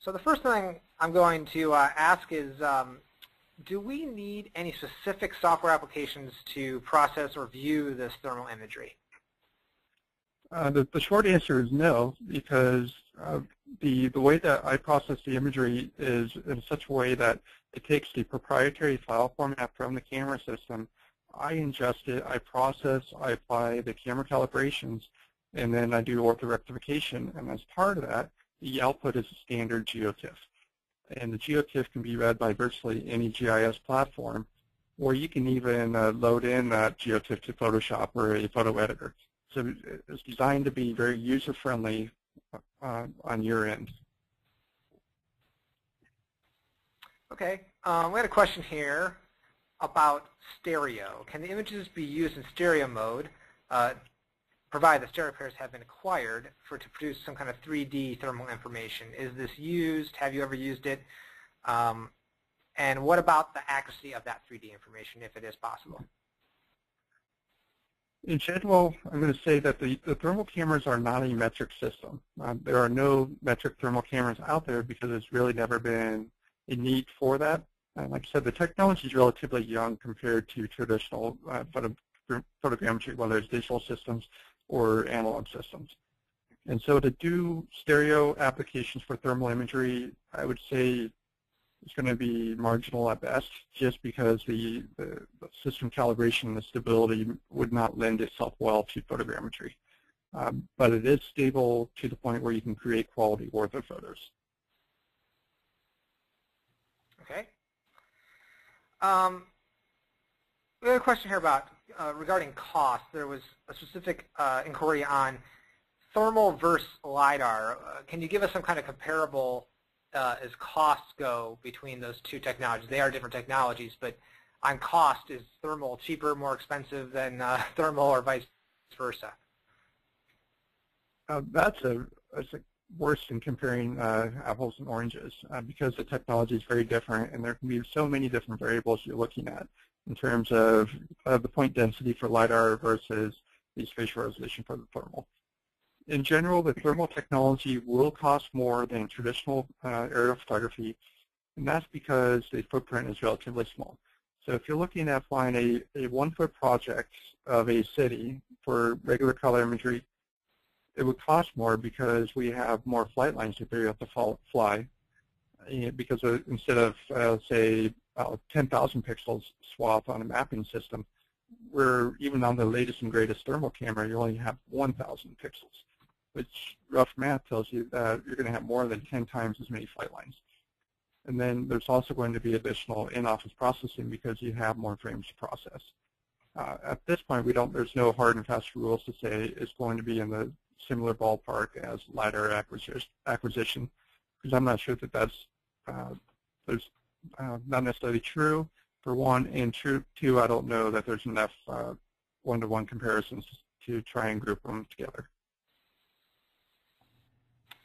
So the first thing I'm going to ask is, do we need any specific software applications to process or view this thermal imagery? The short answer is no, because the way that I process the imagery is in such a way that it takes the proprietary file format from the camera system, I ingest it, I process, I apply the camera calibrations, and then I do ortho rectification. And as part of that, the output is a standard GeoTIFF. And the GeoTIFF can be read by virtually any GIS platform, or you can even load in that GeoTIFF to Photoshop or a photo editor. So it's designed to be very user-friendly on your end. Okay, we had a question here about stereo. Can the images be used in stereo mode, provided the stereo pairs have been acquired, to produce some kind of 3D thermal information? Is this used? Have you ever used it? And what about the accuracy of that 3D information, if it is possible? In general, I'm going to say that the thermal cameras are not a metric system. There are no metric thermal cameras out there because there's really never been a need for that. Like I said, the technology is relatively young compared to traditional photogrammetry, whether it's digital systems or analog systems. And so to do stereo applications for thermal imagery, I would say it's going to be marginal at best, just because the system calibration and the stability would not lend itself well to photogrammetry. But it is stable to the point where you can create quality orthophotos. Okay. We have a question here about regarding cost. There was a specific inquiry on thermal versus LiDAR. Can you give us some kind of comparable as costs go between those two technologies? They are different technologies, but on cost, is thermal cheaper, more expensive than thermal, or vice versa? That's worse than comparing apples and oranges because the technology is very different, and there can be so many different variables you're looking at in terms of the point density for LiDAR versus the spatial resolution for the thermal. In general, the thermal technology will cost more than traditional aerial photography, and that's because the footprint is relatively small. So if you're looking at flying a one-foot project of a city for regular color imagery, it would cost more because we have more flight lines that they have to fly, because instead of, say, 10,000 pixels swath on a mapping system, where even on the latest and greatest thermal camera, you only have 1,000 pixels. Which rough math tells you that you're going to have more than 10 times as many flight lines. And then there's also going to be additional in-office processing because you have more frames to process. At this point, there's no hard and fast rules to say it's going to be in the similar ballpark as LiDAR acquisition, because I'm not sure that that's not necessarily true, for one, and two, I don't know that there's enough one-to-one comparisons to try and group them together.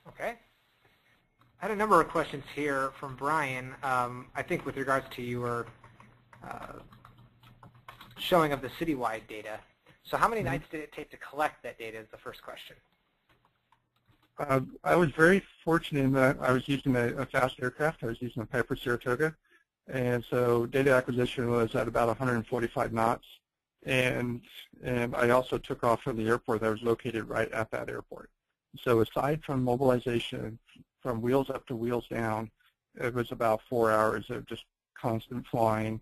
Okay. I had a number of questions here from Brian, I think with regards to your showing of the citywide data. So how many nights did it take to collect that data is the first question. I was very fortunate in that I was using a fast aircraft. I was using a Piper Saratoga. And so data acquisition was at about 145 knots. And I also took off from the airport that was located right at that airport. So aside from mobilization, from wheels up to wheels down, it was about 4 hours of just constant flying,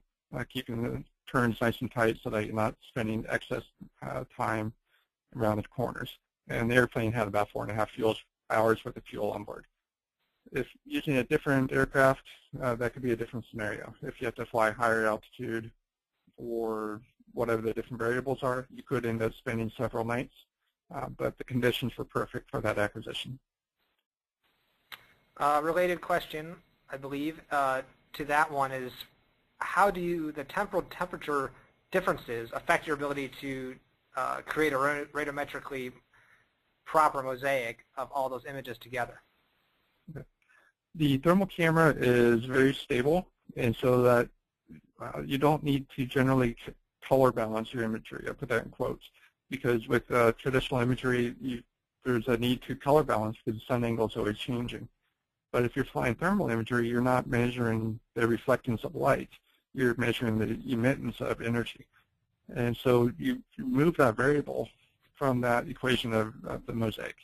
keeping the turns nice and tight so that you're not spending excess time around the corners. And the airplane had about 4.5 hours worth of fuel on board. If using a different aircraft, that could be a different scenario. If you have to fly higher altitude or whatever the different variables are, you could end up spending several nights, but the conditions were perfect for that acquisition. Related question, I believe, to that one is, how do the temporal temperature differences affect your ability to create a radiometrically proper mosaic of all those images together? The thermal camera is very stable, and so that you don't need to generally color balance your imagery. I put that in quotes, because with traditional imagery, there's a need to color balance because the sun angle is always changing. But if you're flying thermal imagery, you're not measuring the reflectance of light. You're measuring the emittance of energy. And so you move that variable from that equation of the mosaic.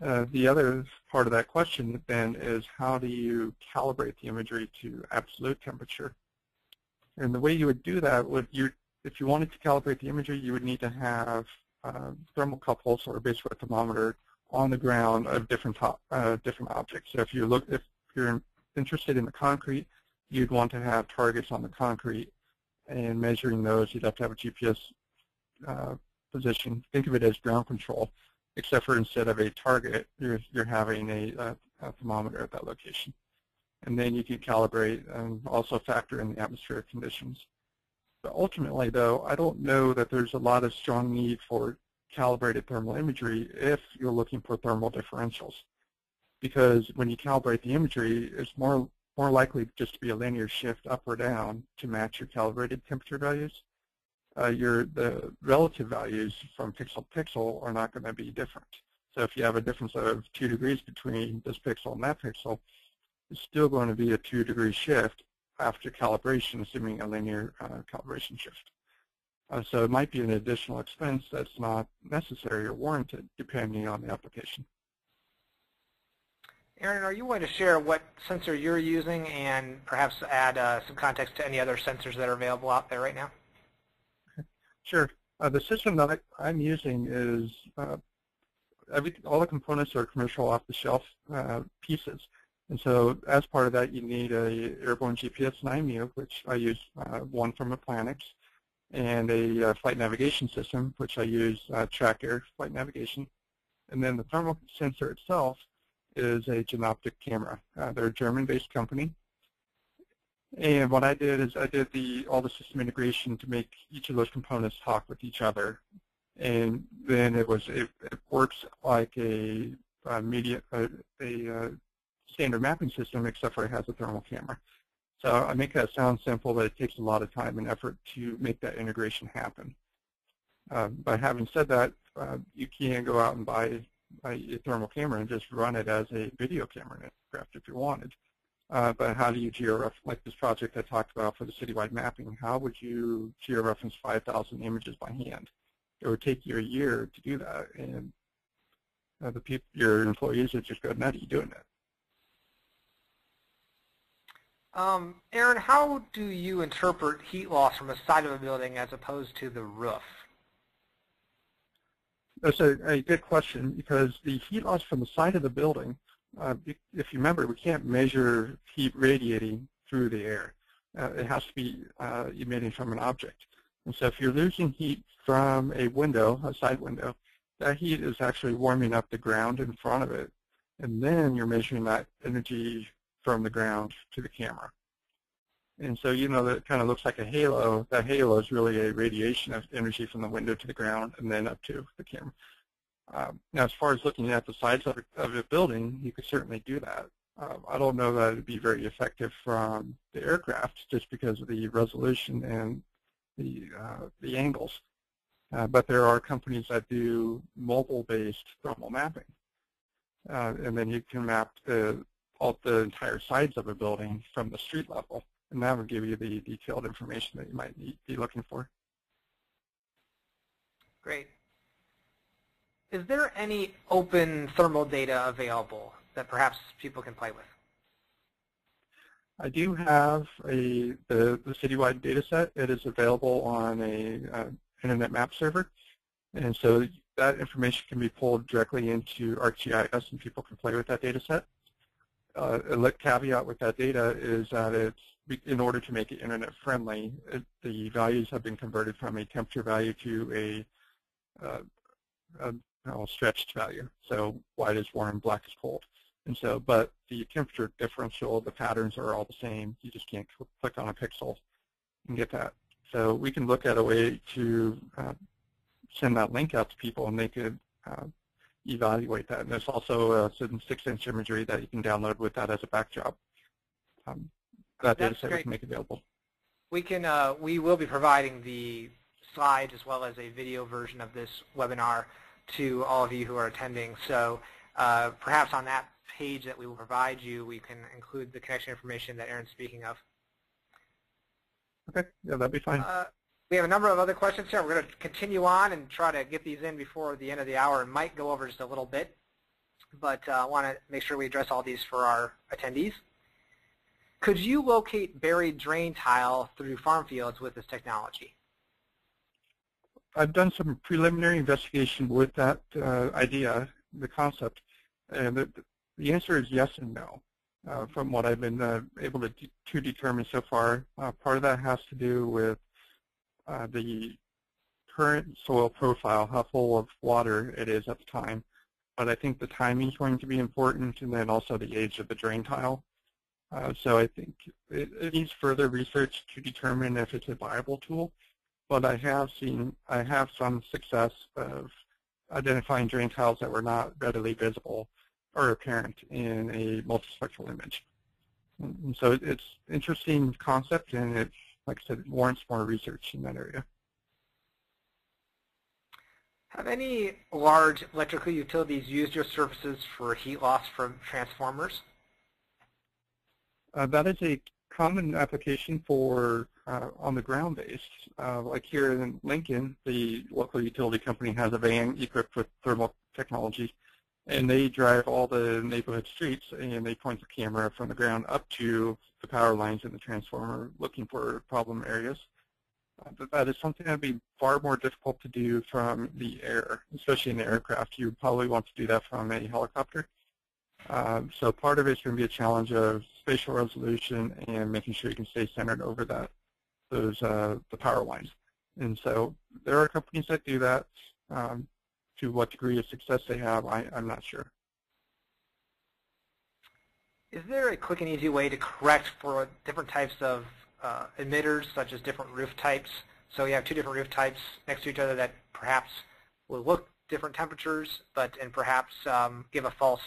The other part of that question then is, how do you calibrate the imagery to absolute temperature? And the way you would do that would, if you wanted to calibrate the imagery, you would need to have thermocouples or basically a thermometer on the ground of different objects. So if you're interested in the concrete, you'd want to have targets on the concrete, and measuring those, you'd have to have a GPS position. Think of it as ground control, except for instead of a target, you're having a thermometer at that location. And then you can calibrate and also factor in the atmospheric conditions. But ultimately, though, I don't know that there's a lot of strong need for calibrated thermal imagery if you're looking for thermal differentials. Because when you calibrate the imagery, it's more likely just to be a linear shift up or down to match your calibrated temperature values. The relative values from pixel to pixel are not going to be different. So if you have a difference of 2 degrees between this pixel and that pixel, it's still going to be a 2-degree shift after calibration, assuming a linear calibration shift. So it might be an additional expense that's not necessary or warranted, depending on the application. Aaron, are you willing to share what sensor you're using and perhaps add some context to any other sensors that are available out there right now? Sure. The system that I'm using is all the components are commercial off-the-shelf pieces. And so as part of that, you need an airborne GPS 9MU, which I use one from aPlanix, and a flight navigation system, which I use Track Air Flight Navigation. And then the thermal sensor itself is a Genoptic camera. They're a German-based company. And what I did is I did all the system integration to make each of those components talk with each other. And then it works like a standard mapping system, except for it has a thermal camera. So I make that sound simple, but it takes a lot of time and effort to make that integration happen. But having said that, you can go out and buy a thermal camera and just run it as a video camera in aircraft if you wanted. But how do you georeference, like this project I talked about for the citywide mapping, how would you georeference 5,000 images by hand? It would take you a year to do that, and your employees would just go nutty doing it. Aaron, how do you interpret heat loss from the side of a building as opposed to the roof? That's a good question, because the heat loss from the side of the building, if you remember, we can't measure heat radiating through the air. It has to be emitting from an object. And so if you're losing heat from a window, a side window, that heat is actually warming up the ground in front of it. And then you're measuring that energy from the ground to the camera. And so you know that it kind of looks like a halo. That halo is really a radiation of energy from the window to the ground and then up to the camera. Now, as far as looking at the sides of a building, you could certainly do that. I don't know that it would be very effective from the aircraft just because of the resolution and the angles. But there are companies that do mobile-based thermal mapping. And then you can map all the entire sides of a building from the street level. And that would give you the detailed information that you might be looking for. Great. Is there any open thermal data available that perhaps people can play with? I do have the citywide data set. It is available on an internet map server. And so that information can be pulled directly into ArcGIS and people can play with that data set. A caveat with that data is that it's, in order to make it internet friendly, the values have been converted from a temperature value to a stretched value. So white is warm, black is cold. And so, but the temperature differential, the patterns are all the same. You just can't click on a pixel and get that. So we can look at a way to send that link out to people and they could evaluate that. And there's also some 6-inch imagery that you can download with that as a backdrop. That data set we can make available. We can, we will be providing the slides as well as a video version of this webinar to all of you who are attending. So perhaps on that page that we will provide you, we can include the connection information that Aaron's speaking of. Okay, yeah, that'd be fine. We have a number of other questions here. We're going to continue on and try to get these in before the end of the hour. It might go over just a little bit, but I want to make sure we address all these for our attendees. Could you locate buried drain tile through farm fields with this technology? I've done some preliminary investigation with that idea, the concept, and the answer is yes and no. From what I've been able to determine so far, part of that has to do with the current soil profile, how full of water it is at the time. But I think the timing is going to be important, and then also the age of the drain tile. So I think it needs further research to determine if it's a viable tool. But I have some success of identifying drain tiles that were not readily visible or apparent in a multispectral image. And so it's an interesting concept, and it, like I said, warrants more research in that area. Have any large electrical utilities used your services for heat loss from transformers? That is a common application for on-the-ground based. Like here in Lincoln, the local utility company has a van equipped with thermal technology, and they drive all the neighborhood streets, and they point the camera from the ground up to the power lines in the transformer looking for problem areas. But that is something that would be far more difficult to do from the air, especially in the aircraft. You would probably want to do that from a helicopter. So part of it's going to be a challenge of spatial resolution and making sure you can stay centered over the power lines. And so there are companies that do that. To what degree of success they have, I'm not sure. Is there a quick and easy way to correct for different types of emitters, such as different roof types? So you have two different roof types next to each other that perhaps will look different temperatures, and perhaps give a false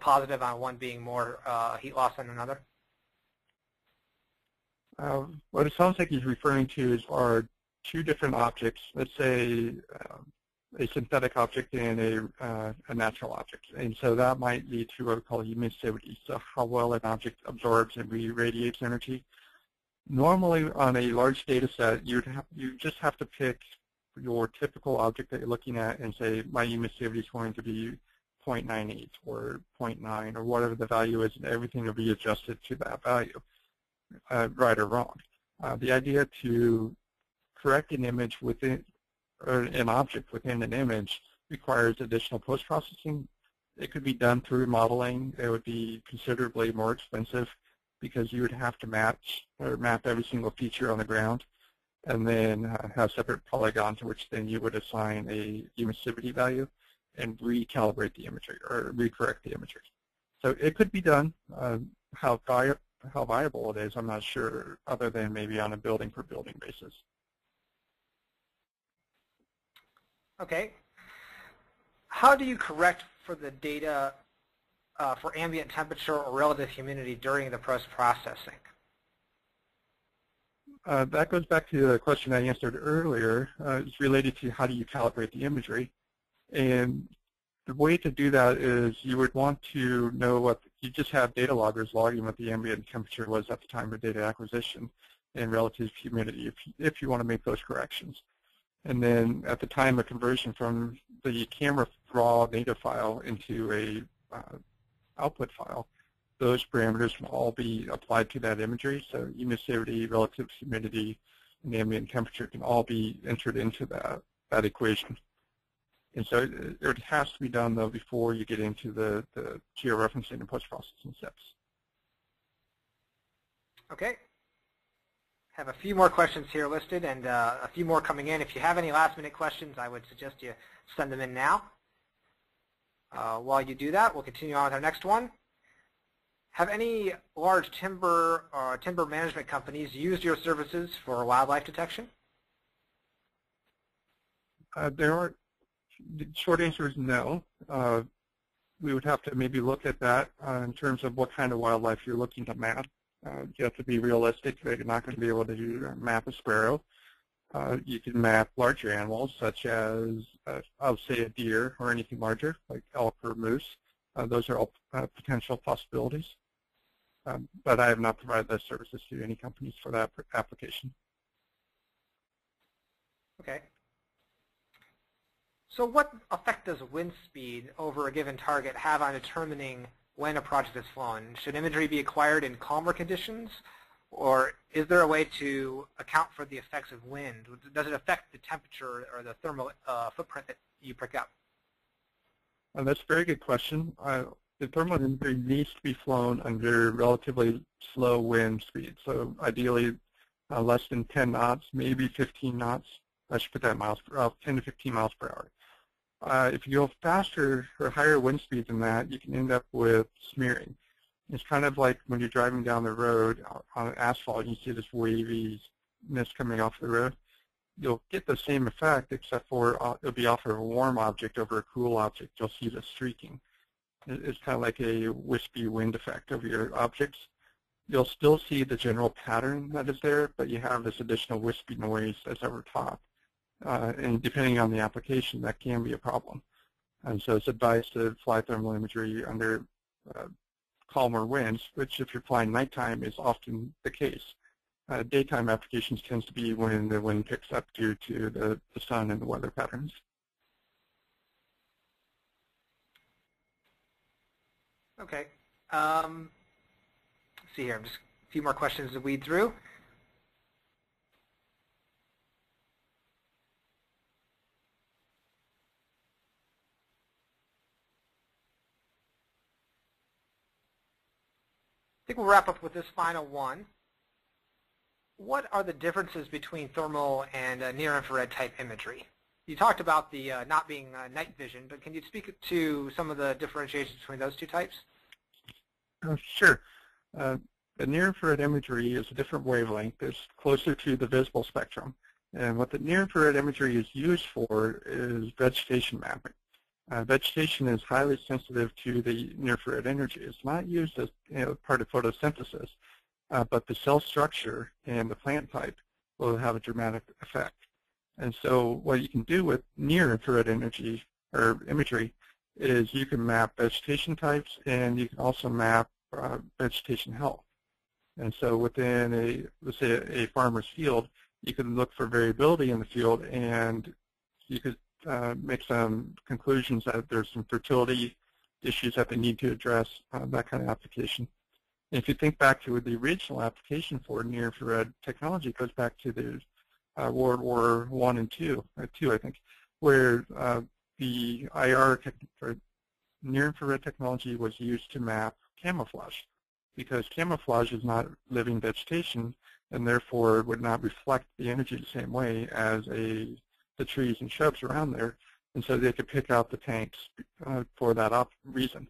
positive on one being more heat loss than another? What it sounds like he's referring to are two different objects. Let's say a synthetic object and a natural object. And so that might lead to what we call emissivity, so how well an object absorbs and re-radiates energy. Normally on a large data set, you just have to pick your typical object that you're looking at and say, my emissivity is going to be 0.98 or 0.9 or whatever the value is, and everything will be adjusted to that value, right or wrong. The idea to correct an image within, or an object within an image, requires additional post-processing. It could be done through modeling. It would be considerably more expensive because you would have to map every single feature on the ground and then have separate polygons to which then you would assign a emissivity value and recalibrate the imagery or recorrect the imagery. So it could be done. How how viable it is, I'm not sure, other than maybe on a building per building basis. Okay. How do you correct for the data for ambient temperature or relative humidity during the post-processing? That goes back to the question I answered earlier. It's related to how do you calibrate the imagery. And the way to do that is you would want to know what, you just have data loggers logging what the ambient temperature was at the time of data acquisition and relative humidity if you want to make those corrections. And then at the time of conversion from the camera raw data file into a output file, those parameters will all be applied to that imagery. So emissivity, relative humidity, and ambient temperature can all be entered into that equation. And so it has to be done, though, before you get into the georeferencing and post-processing steps. Okay. I have a few more questions here listed and a few more coming in. If you have any last-minute questions, I would suggest you send them in now. While you do that, we'll continue on with our next one. Have any large timber or timber management companies used your services for wildlife detection? There aren't. The short answer is no. We would have to maybe look at that in terms of what kind of wildlife you're looking to map. You have to be realistic. You're not going to be able to map a sparrow. You can map larger animals, such as, I'll say, a deer or anything larger, like elk or moose. Those are all potential possibilities, but I have not provided those services to any companies for that application. Okay. So what effect does wind speed over a given target have on determining when a project is flown? Should imagery be acquired in calmer conditions, or is there a way to account for the effects of wind? Does it affect the temperature or the thermal footprint that you pick up? That's a very good question. The thermal imagery needs to be flown under relatively slow wind speed, so ideally less than 10 knots, maybe 15 knots. I should put that 10 to 15 miles per hour. If you go faster or higher wind speed than that, you can end up with smearing. It's kind of like when you're driving down the road on asphalt and you see this waviness coming off the road. You'll get the same effect, except for it'll be off of a warm object over a cool object. You'll see the streaking. It's kind of like a wispy wind effect over your objects. You'll still see the general pattern that is there, but you have this additional wispy noise that's over top. And depending on the application, that can be a problem. And so it's advised to fly thermal imagery under calmer winds, which if you're flying nighttime is often the case. Daytime applications tends to be when the wind picks up due to the sun and the weather patterns. Okay. Let's see here, I'm just a few more questions to weed through. I think we'll wrap up with this final one. What are the differences between thermal and near-infrared type imagery? You talked about the not being night vision, but can you speak to some of the differentiations between those two types? Sure. The near-infrared imagery is a different wavelength. It's closer to the visible spectrum. And what the near-infrared imagery is used for is vegetation mapping. Vegetation is highly sensitive to the near-infrared energy. It's not used as part of photosynthesis, but the cell structure and the plant type will have a dramatic effect. And so what you can do with near-infrared energy or imagery is you can map vegetation types, and you can also map vegetation health. And so within a, let's say, a farmer's field, you can look for variability in the field, and you could make some conclusions that there's some fertility issues that they need to address, that kind of application. And if you think back to the original application for near-infrared technology, it goes back to the World War I and II, or II, I think, where the IR near-infrared technology was used to map camouflage, because camouflage is not living vegetation and therefore would not reflect the energy the same way as the trees and shrubs around there, and so they could pick out the tanks for that reason.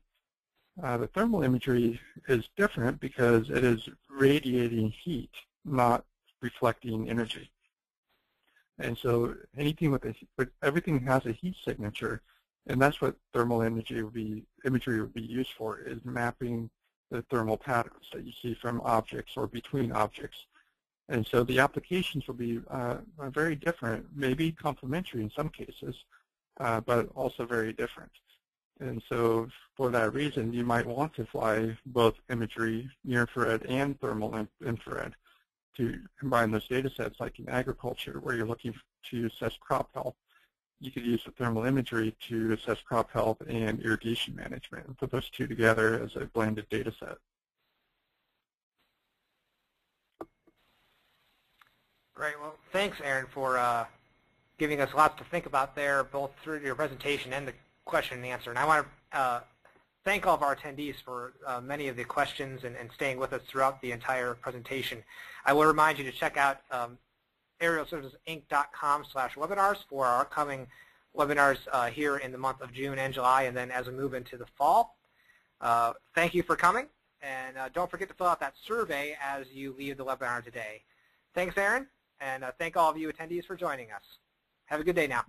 The thermal imagery is different because it is radiating heat, not reflecting energy. And so anything with a, everything has a heat signature, and that's what thermal imagery would be. Imagery would be used for is mapping the thermal patterns that you see from objects or between objects. And so the applications will be very different, maybe complementary in some cases, but also very different. And so for that reason, you might want to fly both imagery, near-infrared and thermal infrared, to combine those data sets, like in agriculture, where you're looking to assess crop health. You could use the thermal imagery to assess crop health and irrigation management, and put those two together as a blended data set. Great. Well, thanks, Aaron, for giving us lots to think about there, both through your presentation and the question and answer. And I want to thank all of our attendees for many of the questions and staying with us throughout the entire presentation. I will remind you to check out AerialServicesInc.com/webinars for our upcoming webinars here in the month of June and July, and then as we move into the fall. Thank you for coming, and don't forget to fill out that survey as you leave the webinar today. Thanks, Aaron, and thank all of you attendees for joining us. Have a good day now.